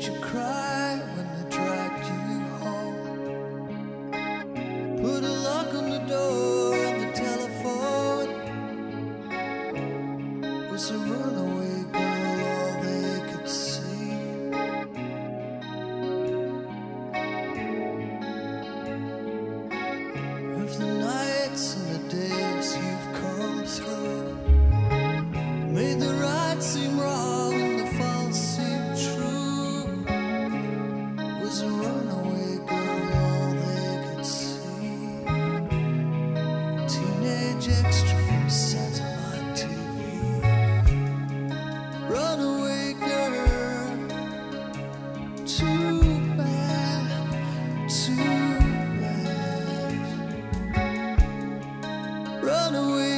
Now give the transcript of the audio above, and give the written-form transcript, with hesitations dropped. Did you cry when I dragged you home? Put a lock on the door and the telephone. Was a runaway girl all they could see? Of the nights and the days you've come through, made the right seem wrong and the false seem true. Was a runaway girl all they could see? Teenage extra from satellite TV. Runaway girl, too bad, too bad. Runaway.